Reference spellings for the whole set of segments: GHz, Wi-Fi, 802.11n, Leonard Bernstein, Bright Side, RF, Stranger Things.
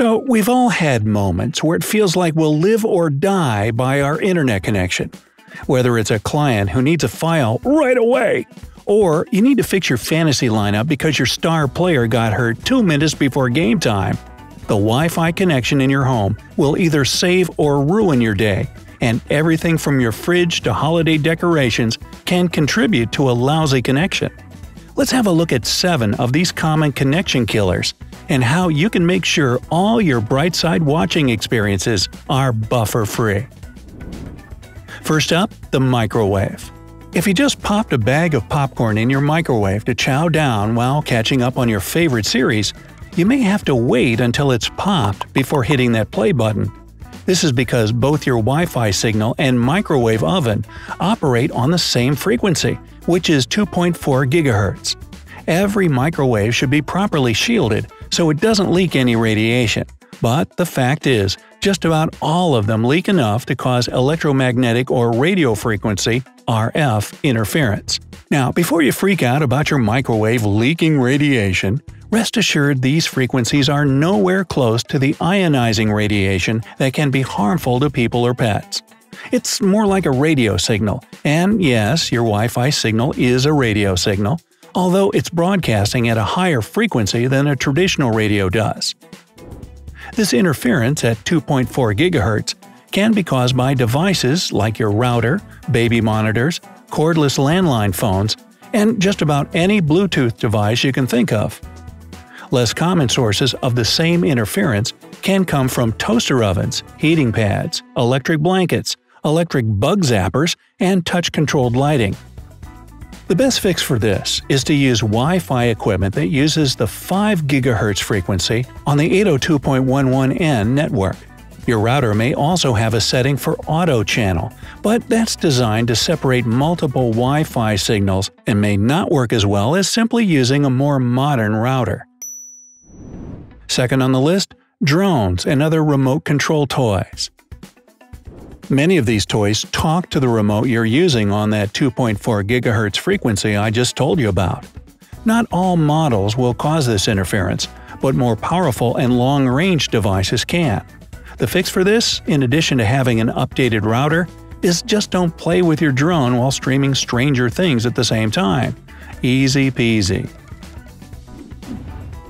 So we've all had moments where it feels like we'll live or die by our internet connection. Whether it's a client who needs a file right away, or you need to fix your fantasy lineup because your star player got hurt 2 minutes before game time, the Wi-Fi connection in your home will either save or ruin your day, and everything from your fridge to holiday decorations can contribute to a lousy connection. Let's have a look at 7 of these common connection killers and how you can make sure all your Bright Side watching experiences are buffer-free. First up, the microwave. If you just popped a bag of popcorn in your microwave to chow down while catching up on your favorite series, you may have to wait until it's popped before hitting that play button. This is because both your Wi-Fi signal and microwave oven operate on the same frequency, which is 2.4 GHz. Every microwave should be properly shielded so it doesn't leak any radiation. But the fact is, just about all of them leak enough to cause electromagnetic or radio frequency (RF) interference. Now, before you freak out about your microwave leaking radiation, rest assured these frequencies are nowhere close to the ionizing radiation that can be harmful to people or pets. It's more like a radio signal, and yes, your Wi-Fi signal is a radio signal, although it's broadcasting at a higher frequency than a traditional radio does. This interference at 2.4 GHz can be caused by devices like your router, baby monitors, cordless landline phones, and just about any Bluetooth device you can think of. Less common sources of the same interference can come from toaster ovens, heating pads, electric blankets, electric bug zappers, and touch-controlled lighting. The best fix for this is to use Wi-Fi equipment that uses the 5 GHz frequency on the 802.11n network. Your router may also have a setting for auto channel, but that's designed to separate multiple Wi-Fi signals and may not work as well as simply using a more modern router. Second on the list, drones and other remote control toys. Many of these toys talk to the remote you're using on that 2.4 GHz frequency I just told you about. Not all models will cause this interference, but more powerful and long-range devices can. The fix for this, in addition to having an updated router, is just don't play with your drone while streaming Stranger Things at the same time. Easy peasy.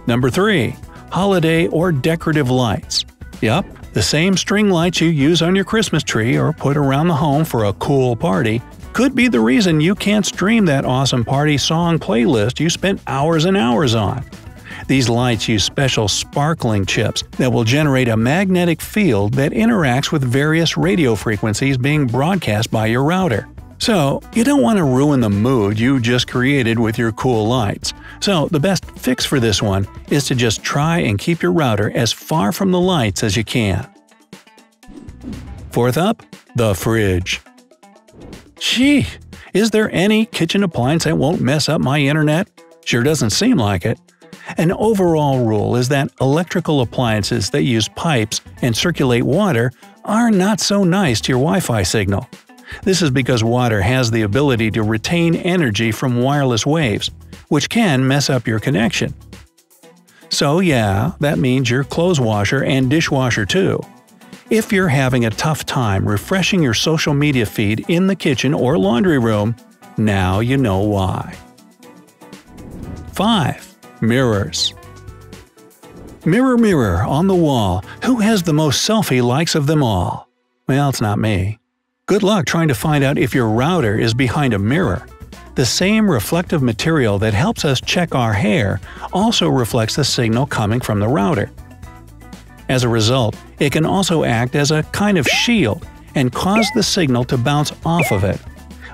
Number 3. Holiday or decorative lights. Yup, the same string lights you use on your Christmas tree or put around the home for a cool party could be the reason you can't stream that awesome party song playlist you spent hours and hours on. These lights use special sparkling chips that will generate a magnetic field that interacts with various radio frequencies being broadcast by your router. So, you don't want to ruin the mood you just created with your cool lights. So, the best fix for this one is to just try and keep your router as far from the lights as you can. Fourth up, the fridge. Gee, is there any kitchen appliance that won't mess up my internet? Sure doesn't seem like it. An overall rule is that electrical appliances that use pipes and circulate water are not so nice to your Wi-Fi signal. This is because water has the ability to retain energy from wireless waves, which can mess up your connection. So yeah, that means your clothes washer and dishwasher too. If you're having a tough time refreshing your social media feed in the kitchen or laundry room, now you know why. 5. Mirrors. Mirror, mirror on the wall, who has the most selfie likes of them all? Well, it's not me. Good luck trying to find out if your router is behind a mirror. The same reflective material that helps us check our hair also reflects the signal coming from the router. As a result, it can also act as a kind of shield and cause the signal to bounce off of it.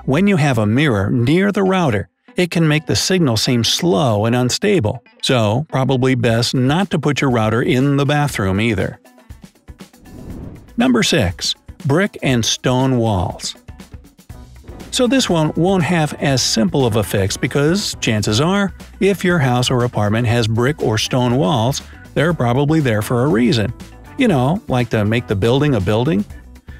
When you have a mirror near the router, it can make the signal seem slow and unstable, so probably best not to put your router in the bathroom either. Number 6. Brick and stone walls. So this one won't have as simple of a fix because, chances are, if your house or apartment has brick or stone walls, they're probably there for a reason. You know, like to make the building a building?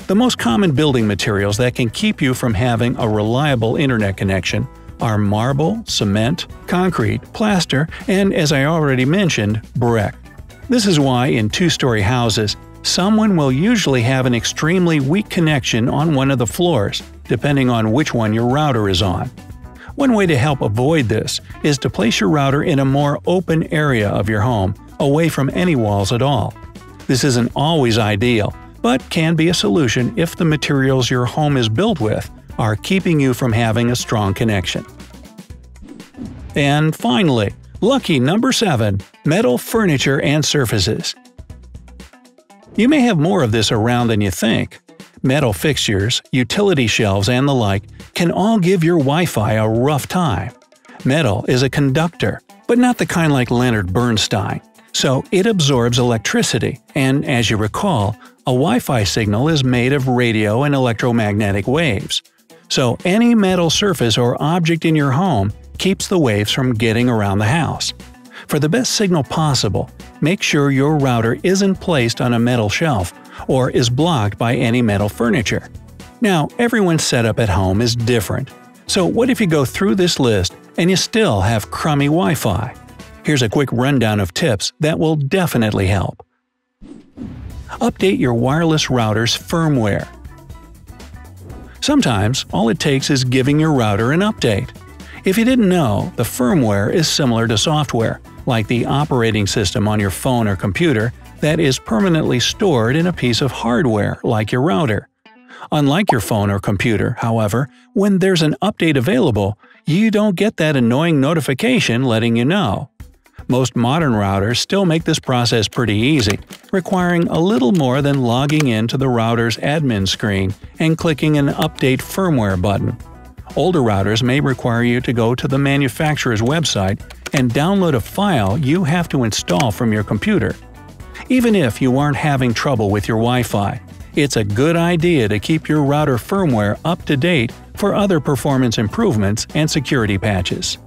The most common building materials that can keep you from having a reliable internet connection are marble, cement, concrete, plaster, and, as I already mentioned, brick. This is why in two-story houses, someone will usually have an extremely weak connection on one of the floors, depending on which one your router is on. One way to help avoid this is to place your router in a more open area of your home, away from any walls at all. This isn't always ideal, but can be a solution if the materials your home is built with are keeping you from having a strong connection. And finally, lucky number 7, metal furniture and surfaces. You may have more of this around than you think. Metal fixtures, utility shelves, and the like can all give your Wi-Fi a rough time. Metal is a conductor, but not the kind like Leonard Bernstein, so it absorbs electricity, and as you recall, a Wi-Fi signal is made of radio and electromagnetic waves. So any metal surface or object in your home keeps the waves from getting around the house. For the best signal possible, make sure your router isn't placed on a metal shelf or is blocked by any metal furniture. Now, everyone's setup at home is different. So what if you go through this list and you still have crummy Wi-Fi? Here's a quick rundown of tips that will definitely help. Update your wireless router's firmware. Sometimes, all it takes is giving your router an update. If you didn't know, the firmware is similar to software, like the operating system on your phone or computer, that is permanently stored in a piece of hardware, like your router. Unlike your phone or computer, however, when there's an update available, you don't get that annoying notification letting you know. Most modern routers still make this process pretty easy, requiring a little more than logging in to the router's admin screen and clicking an Update Firmware button. Older routers may require you to go to the manufacturer's website and download a file you have to install from your computer. Even if you aren't having trouble with your Wi-Fi, it's a good idea to keep your router firmware up to date for other performance improvements and security patches.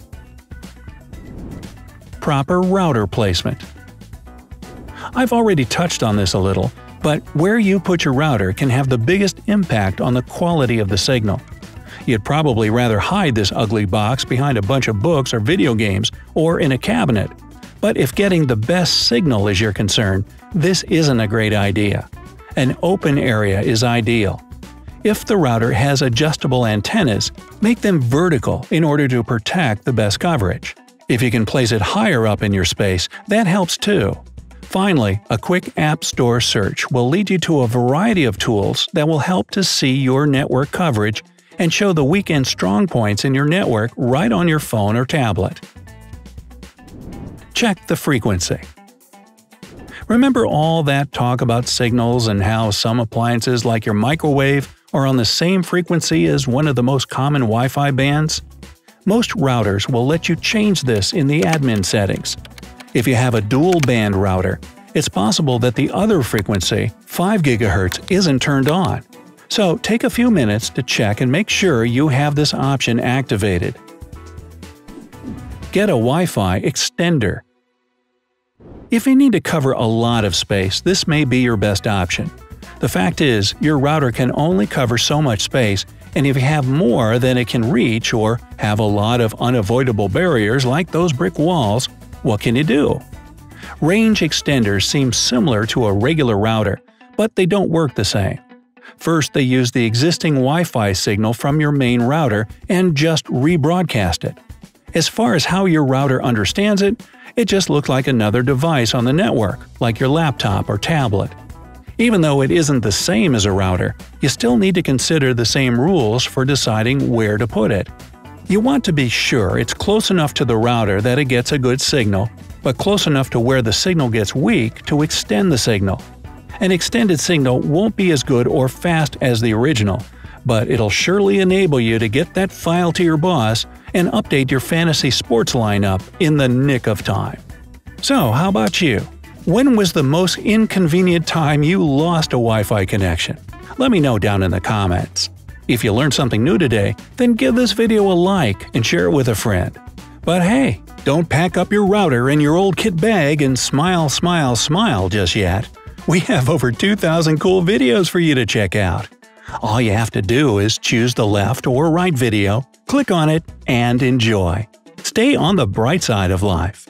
Proper router placement. I've already touched on this a little, but where you put your router can have the biggest impact on the quality of the signal. You'd probably rather hide this ugly box behind a bunch of books or video games or in a cabinet. But if getting the best signal is your concern, this isn't a great idea. An open area is ideal. If the router has adjustable antennas, make them vertical in order to protect the best coverage. If you can place it higher up in your space, that helps too. Finally, a quick App Store search will lead you to a variety of tools that will help to see your network coverage and show the weak and strong points in your network right on your phone or tablet. Check the frequency. Remember all that talk about signals and how some appliances like your microwave are on the same frequency as one of the most common Wi-Fi bands? Most routers will let you change this in the admin settings. If you have a dual-band router, it's possible that the other frequency, 5 GHz, isn't turned on. So take a few minutes to check and make sure you have this option activated. Get a Wi-Fi extender. If you need to cover a lot of space, this may be your best option. The fact is, your router can only cover so much space, and if you have more than it can reach or have a lot of unavoidable barriers like those brick walls, what can you do? Range extenders seem similar to a regular router, but they don't work the same. First, they use the existing Wi-Fi signal from your main router and just rebroadcast it. As far as how your router understands it, it just looks like another device on the network, like your laptop or tablet. Even though it isn't the same as a router, you still need to consider the same rules for deciding where to put it. You want to be sure it's close enough to the router that it gets a good signal, but close enough to where the signal gets weak to extend the signal. An extended signal won't be as good or fast as the original, but it'll surely enable you to get that file to your boss and update your fantasy sports lineup in the nick of time. So, how about you? When was the most inconvenient time you lost a Wi-Fi connection? Let me know down in the comments. If you learned something new today, then give this video a like and share it with a friend. But hey, don't pack up your router in your old kit bag and smile, smile, smile just yet. We have over 2,000 cool videos for you to check out. All you have to do is choose the left or right video, click on it, and enjoy. Stay on the bright side of life.